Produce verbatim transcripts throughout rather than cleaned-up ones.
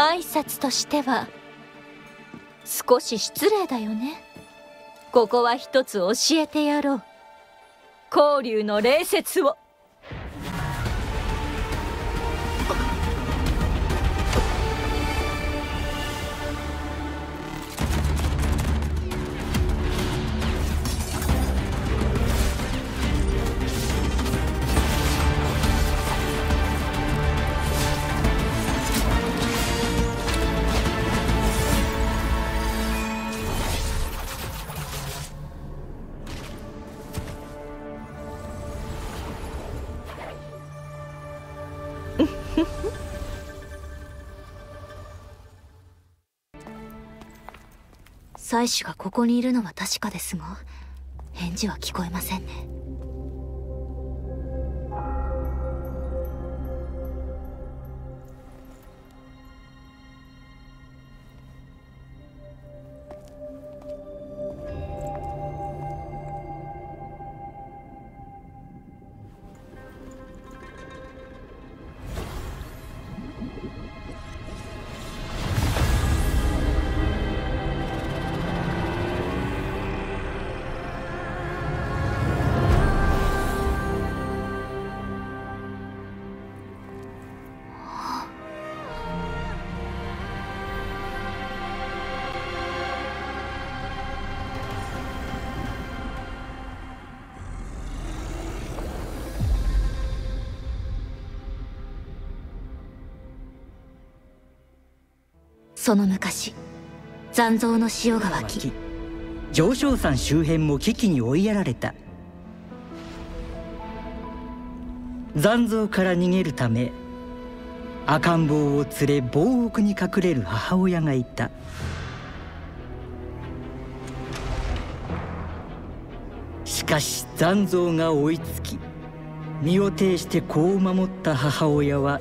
挨拶としては少し失礼だよね。ここは一つ教えてやろう、紅龍の礼節を。妻子がここにいるのは確かですが、返事は聞こえませんね。その昔、残像の潮が湧き、上昇山周辺も危機に追いやられた。残像から逃げるため赤ん坊を連れ防屋に隠れる母親がいた。しかし残像が追いつき、身を挺して子を守った母親は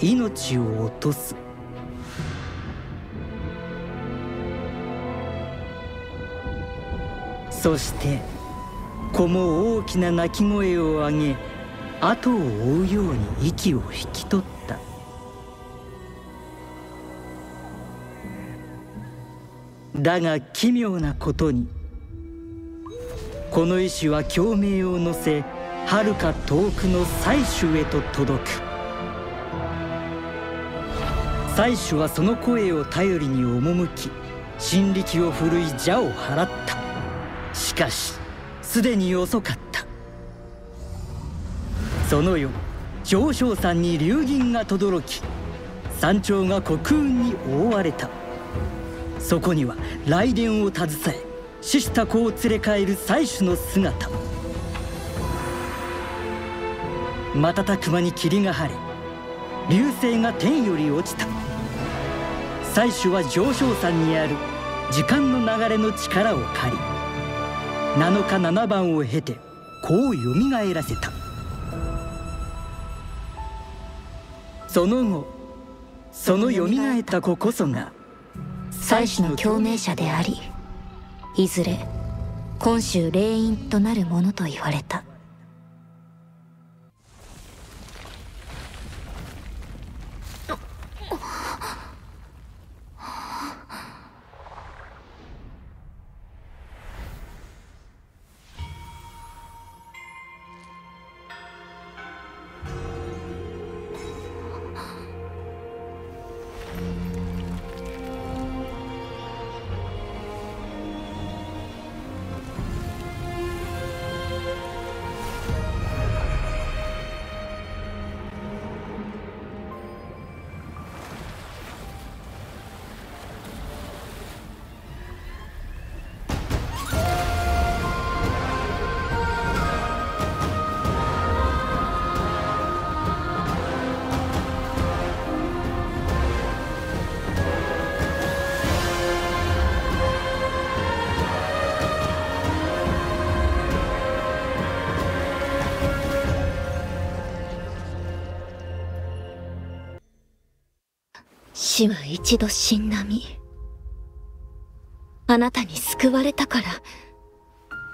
命を落とす。そして子も大きな泣き声を上げ、後を追うように息を引き取った。だが奇妙なことに、この石は共鳴を乗せ、はるか遠くの妻主へと届く。妻主はその声を頼りに赴き、神力を振るい邪を払った。しかしすでに遅かった。その夜、上昇山に流銀が轟き、山頂が黒雲に覆われた。そこには雷電を携え、死した子を連れ帰る妻主の姿。瞬く間に霧が晴れ、流星が天より落ちた。妻主は上昇山にある時間の流れの力を借り、なのか七晩を経てこうよみがえらせた。その後、そのよみがえった子こそが妻子の共鳴者であり、いずれ今州霊院となるものと言われた。死は一度死んだ身。あなたに救われたから、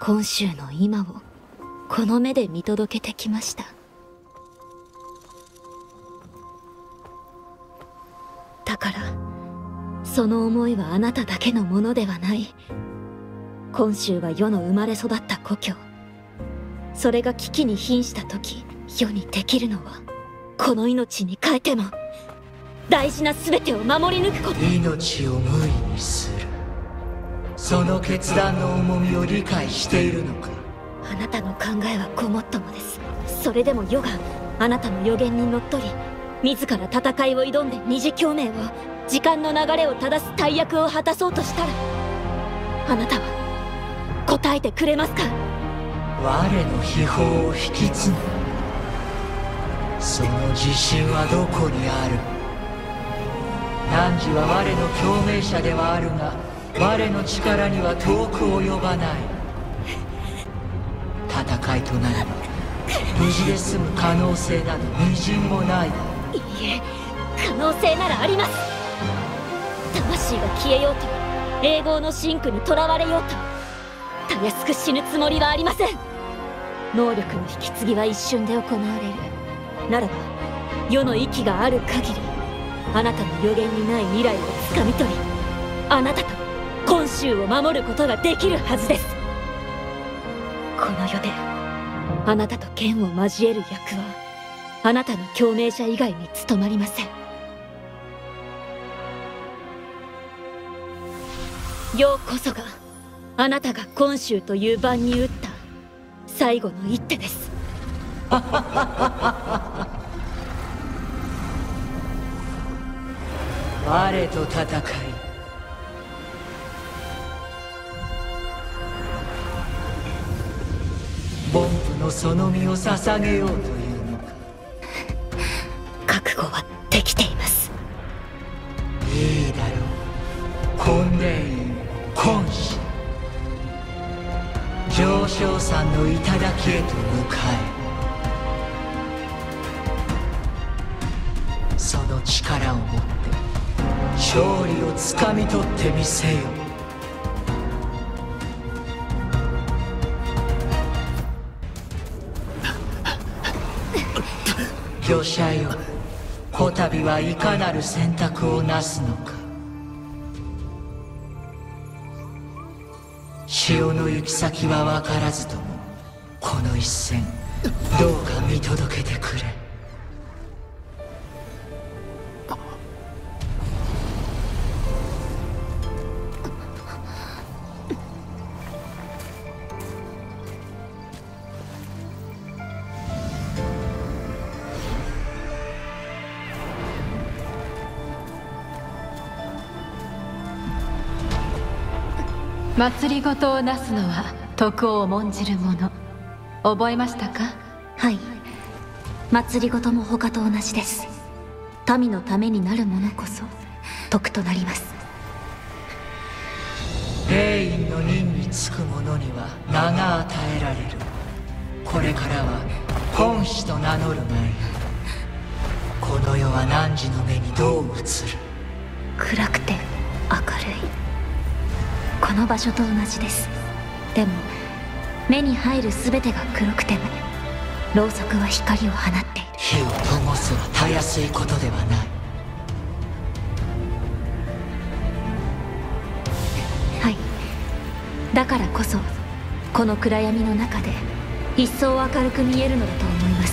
今州の今をこの目で見届けてきました。だからその思いはあなただけのものではない。今州は世の生まれ育った故郷。それが危機に瀕した時、世にできるのはこの命に変えても大事な全てを守り抜くこと。命を無意にする、その決断の重みを理解しているのか。あなたの考えはごもっともです。それでも世があなたの予言にのっとり、自ら戦いを挑んで二次共鳴を、時間の流れを正す大役を果たそうとしたら、あなたは答えてくれますか。我の秘宝を引き継ぐ、その自信はどこにある。汝は我の共鳴者ではあるが、我の力には遠く及ばない。戦いとなれば無事で済む可能性など微塵もないだ。いいえ、可能性ならあります。魂が消えようと、永劫の真紅にとらわれようと、たやすく死ぬつもりはありません。能力の引き継ぎは一瞬で行われる。ならば世の息がある限り、あなたの予言にない未来をつかみ取り、あなたと今州を守ることができるはずです。この世であなたと剣を交える役は、あなたの共鳴者以外に務まりません。ようこそが、あなたが今州という番に打った最後の一手です。我と戦い、凡夫のその身を捧げようというのか。覚悟はできています。いいだろう、婚礼院婚史上昇さんの頂へと向かえ。その力を持って勝利をつかみ取ってみせよ。御者よ、こたびはいかなる選択をなすのか。潮の行き先は分からずとも、この一戦どうか見届けてくれ。祭りごとをなすのは徳を重んじるもの。覚えましたか。はい、祭りごとも他と同じです。民のためになるものこそ徳となります。霊院の任につく者には名が与えられる。これからは本師と名乗るがいい。この世は汝の目にどう映る。暗くて明るい、この場所と同じです。でも目に入る全てが黒くても、ろうそくは光を放っている。火を灯すはたやすいことではない。はい、だからこそこの暗闇の中で一層明るく見えるのだと思います。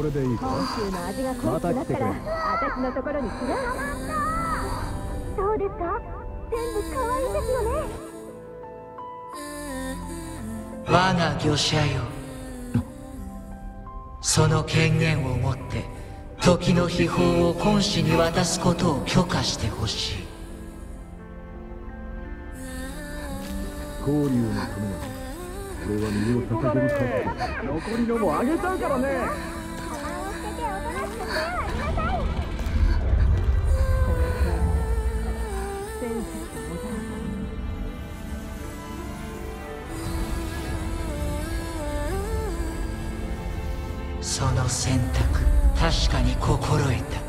これでいいか。本州の味が濃くなったら私のところに来な。そうですか。全部可愛いですよね。我が御社よ、その権限を持って時の秘宝を今子に渡すことを許可してほしい。交流のために俺は身を捧げるか。残りのもあげたからね。その選択、確かに心得た。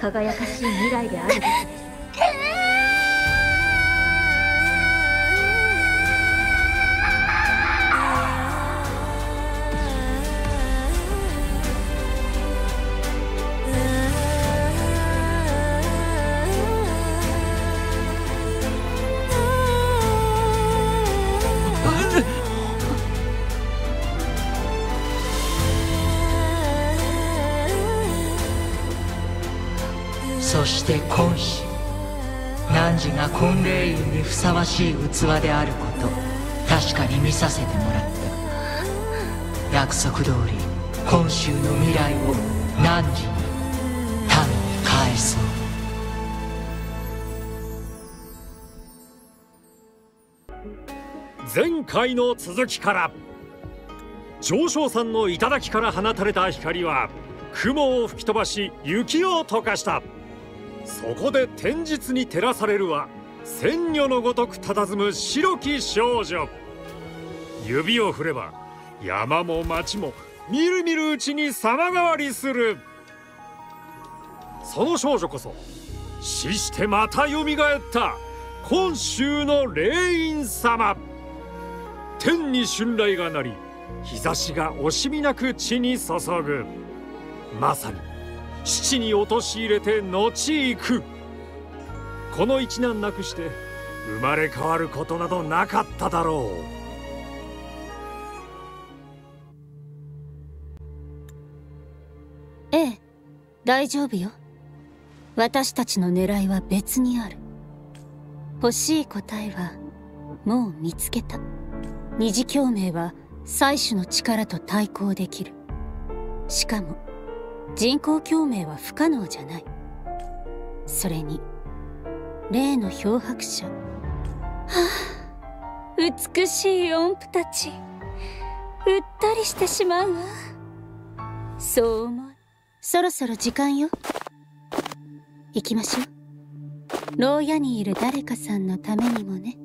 輝かしい未来であるべきです。婚礼院にふさわしい器であること、確かに見させてもらった。約束通り今週の未来を何時に民に返そう。前回の続きから。上昇山の頂から放たれた光は雲を吹き飛ばし雪を溶かした。そこで天日に照らされるは千女のごとく佇む白き少女。指を振れば山も町もみるみるうちに様変わりする。その少女こそ死してまたよみがえった今州の霊院様。天に春雷が鳴り日差しが惜しみなく地に注ぐ。まさに父に陥れて後行く。この一難なくして生まれ変わることなどなかっただろう。ええ、大丈夫よ。私たちの狙いは別にある。欲しい答えはもう見つけた。二次共鳴は祭主の力と対抗できる。しかも人工共鳴は不可能じゃない。それに例の漂白者、はあ、美しい音符たち、うったりしてしまうわ。そう思う。そろそろ時間よ。行きましょう。牢屋にいる誰かさんのためにもね。